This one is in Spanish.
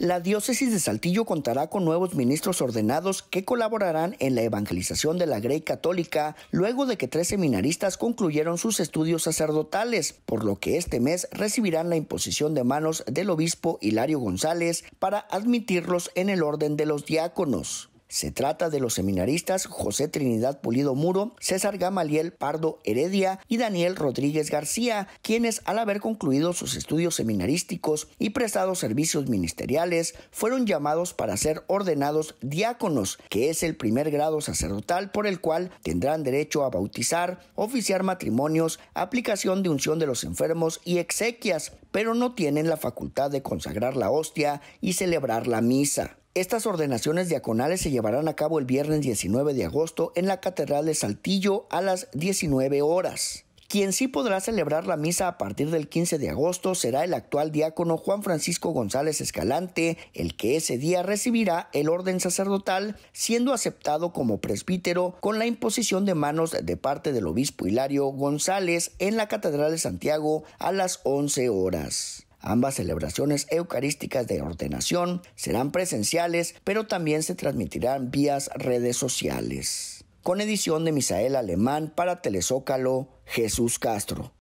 La diócesis de Saltillo contará con nuevos ministros ordenados que colaborarán en la evangelización de la Grey Católica luego de que 3 seminaristas concluyeron sus estudios sacerdotales, por lo que este mes recibirán la imposición de manos del obispo Hilario González para admitirlos en el orden de los diáconos. Se trata de los seminaristas José Trinidad Pulido Muro, César Gamaliel Pardo Heredia y Daniel Rodríguez García, quienes al haber concluido sus estudios seminarísticos y prestado servicios ministeriales, fueron llamados para ser ordenados diáconos, que es el primer grado sacerdotal por el cual tendrán derecho a bautizar, oficiar matrimonios, aplicación de unción de los enfermos y exequias, pero no tienen la facultad de consagrar la hostia y celebrar la misa. Estas ordenaciones diaconales se llevarán a cabo el viernes 19 de agosto en la Catedral de Saltillo a las 19 horas. Quien sí podrá celebrar la misa a partir del 15 de agosto será el actual diácono Juan Francisco González Escalante, el que ese día recibirá el orden sacerdotal, siendo aceptado como presbítero con la imposición de manos de parte del obispo Hilario González en la Catedral de Santiago a las 11 horas. Ambas celebraciones eucarísticas de ordenación serán presenciales, pero también se transmitirán vía redes sociales. Con edición de Misael Alemán para Telesócalo, Jesús Castro.